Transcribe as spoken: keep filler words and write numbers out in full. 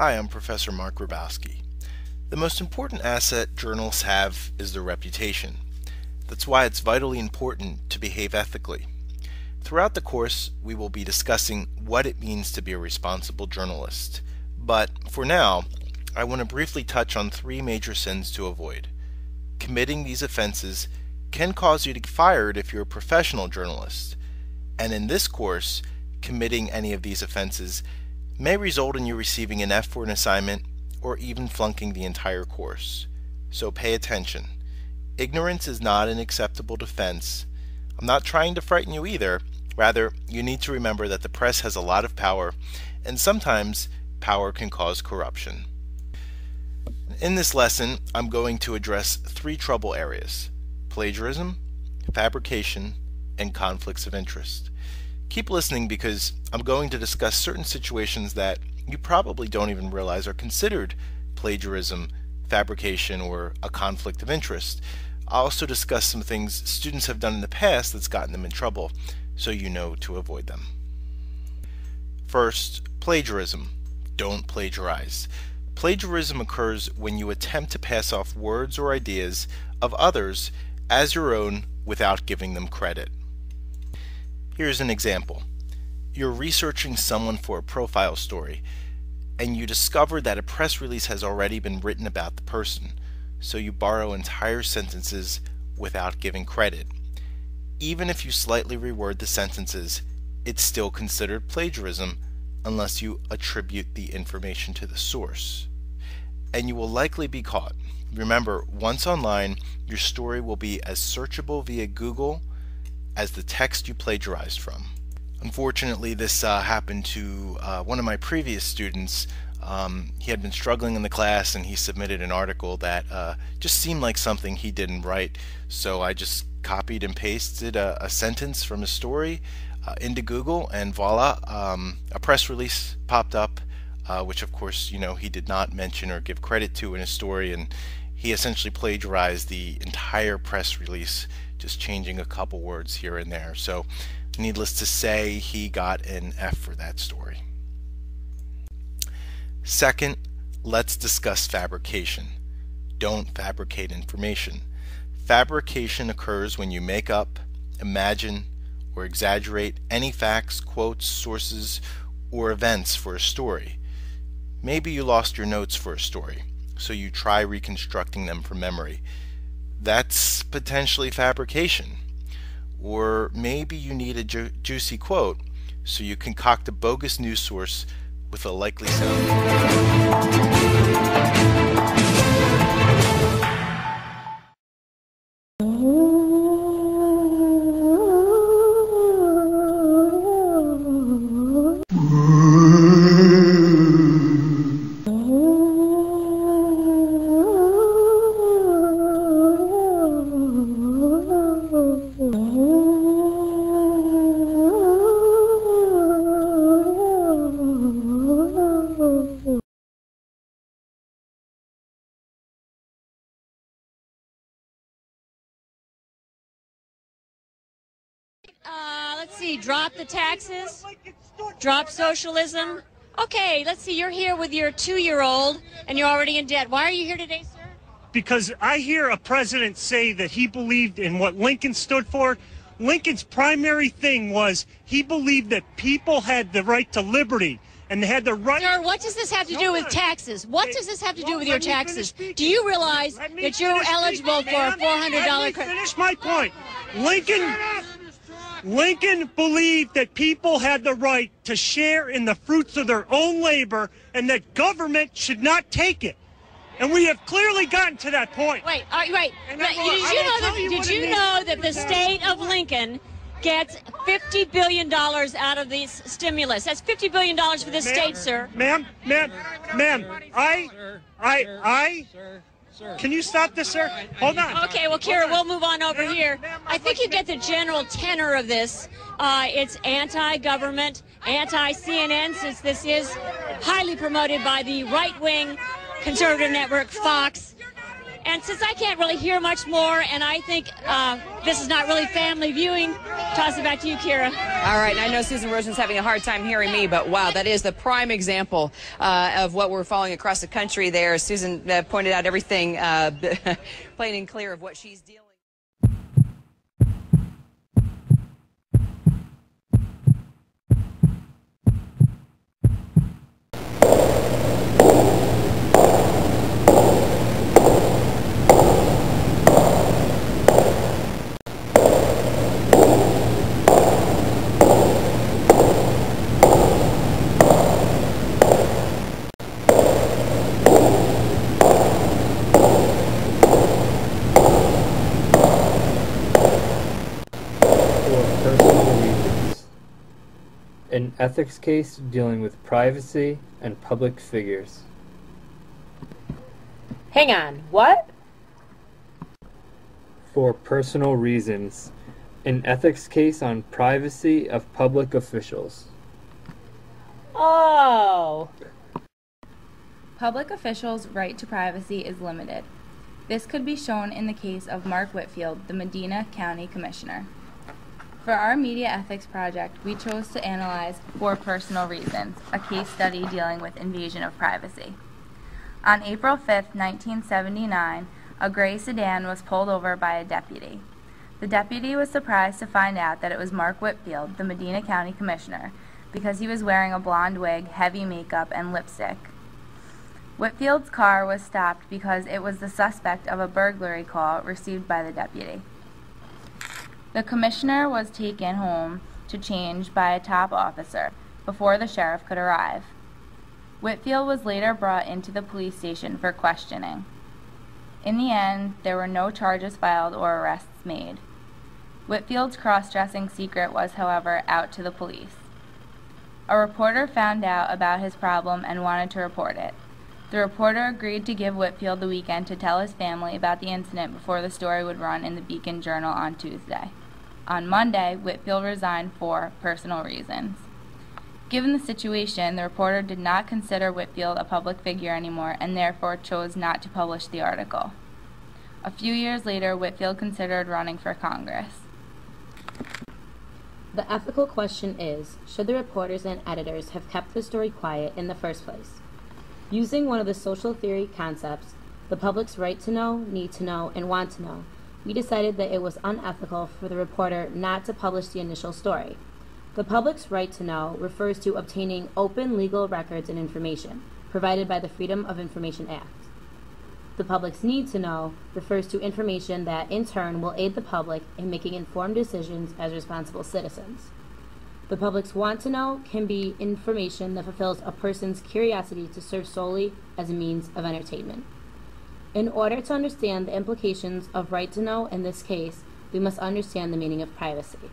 Hi, I'm Professor Mark Rabowski. The most important asset journals have is their reputation. That's why it's vitally important to behave ethically. Throughout the course, we will be discussing what it means to be a responsible journalist. But for now, I want to briefly touch on three major sins to avoid. Committing these offenses can cause you to get fired if you're a professional journalist. And in this course, committing any of these offenses may result in you receiving an F for an assignment or even flunking the entire course. So pay attention. Ignorance is not an acceptable defense. I'm not trying to frighten you either. Rather, you need to remember that the press has a lot of power, and sometimes power can cause corruption. In this lesson, I'm going to address three trouble areas: plagiarism, fabrication, and conflicts of interest. Keep listening because I'm going to discuss certain situations that you probably don't even realize are considered plagiarism, fabrication, or a conflict of interest. I'll also discuss some things students have done in the past that's gotten them in trouble, so you know to avoid them. First, plagiarism. Don't plagiarize. Plagiarism occurs when you attempt to pass off words or ideas of others as your own without giving them credit. Here's an example. You're researching someone for a profile story, and you discover that a press release has already been written about the person. So you borrow entire sentences without giving credit. Even if you slightly reword the sentences, it's still considered plagiarism unless you attribute the information to the source. And you will likely be caught. Remember, once online, your story will be as searchable via Google as the text you plagiarized from. Unfortunately, this uh, happened to uh, one of my previous students. Um, he had been struggling in the class, and he submitted an article that uh, just seemed like something he didn't write. So I just copied and pasted a, a sentence from his story uh, into Google, and voila, um, a press release popped up, uh, which of course, you know, he did not mention or give credit to in his story, and he essentially plagiarized the entire press release, just changing a couple words here and there. So needless to say, he got an F for that story. Second, let's discuss fabrication. Don't fabricate information. Fabrication occurs when you make up, imagine, or exaggerate any facts, quotes, sources, or events for a story. Maybe you lost your notes for a story, so you try reconstructing them from memory. That's potentially fabrication. Or maybe you need a ju- juicy quote, so you concoct a bogus news source with a likely sound. Uh, let's see, drop the taxes, drop socialism. Okay, let's see, you're here with your two-year-old and you're already in debt. Why are you here today, sir? Because I hear a president say that he believed in what Lincoln stood for. Lincoln's primary thing was he believed that people had the right to liberty and they had the right... Sir, what does this have to do with taxes? What does this have to do with your taxes? Do you realize that you're eligible for a four hundred dollar credit? Let me finish my point. Lincoln... Lincoln believed that people had the right to share in the fruits of their own labor and that government should not take it. And we have clearly gotten to that point. Wait, all right, wait. Now, did you know that, did you know that the state of Lincoln gets fifty billion dollars out of this stimulus? That's fifty billion dollars for this state, sir. Ma'am, ma'am, ma'am, I, I, I... I Can you stop this, sir? Hold on. Okay, well, Kira, we'll move on over here. I think you get the general tenor of this. Uh, it's anti-government, anti-C N N, since this is highly promoted by the right-wing conservative network Fox. And since I can't really hear much more, and I think uh, this is not really family viewing, toss it back to you, Kira. All right. And I know Susan Rosen's having a hard time hearing me, but wow, that is the prime example uh, of what we're following across the country there. Susan uh, pointed out everything uh, plain and clear of what she's dealing with. An ethics case dealing with privacy and public figures. Hang on, what? For personal reasons. An ethics case on privacy of public officials. Oh! Public officials' right to privacy is limited. This could be shown in the case of Mark Whitfield, the Medina County Commissioner. For our media ethics project, we chose to analyze For Personal Reasons, a case study dealing with invasion of privacy. On April fifth, nineteen seventy-nine, a gray sedan was pulled over by a deputy. The deputy was surprised to find out that it was Mark Whitfield, the Medina County Commissioner, because he was wearing a blonde wig, heavy makeup, and lipstick. Whitfield's car was stopped because it was the suspect of a burglary call received by the deputy. The commissioner was taken home to change by a top officer before the sheriff could arrive. Whitfield was later brought into the police station for questioning. In the end, there were no charges filed or arrests made. Whitfield's cross-dressing secret was, however, out to the police. A reporter found out about his problem and wanted to report it. The reporter agreed to give Whitfield the weekend to tell his family about the incident before the story would run in the Beacon Journal on Tuesday. On Monday, Whitfield resigned for personal reasons. Given the situation, the reporter did not consider Whitfield a public figure anymore and therefore chose not to publish the article. A few years later, Whitfield considered running for Congress. The ethical question is, should the reporters and editors have kept the story quiet in the first place? Using one of the social theory concepts, the public's right to know, need to know, and want to know, we decided that it was unethical for the reporter not to publish the initial story. The public's right to know refers to obtaining open legal records and information provided by the Freedom of Information Act. The public's need to know refers to information that, in turn, will aid the public in making informed decisions as responsible citizens. The public's want to know can be information that fulfills a person's curiosity to serve solely as a means of entertainment. In order to understand the implications of right to know in this case, we must understand the meaning of privacy.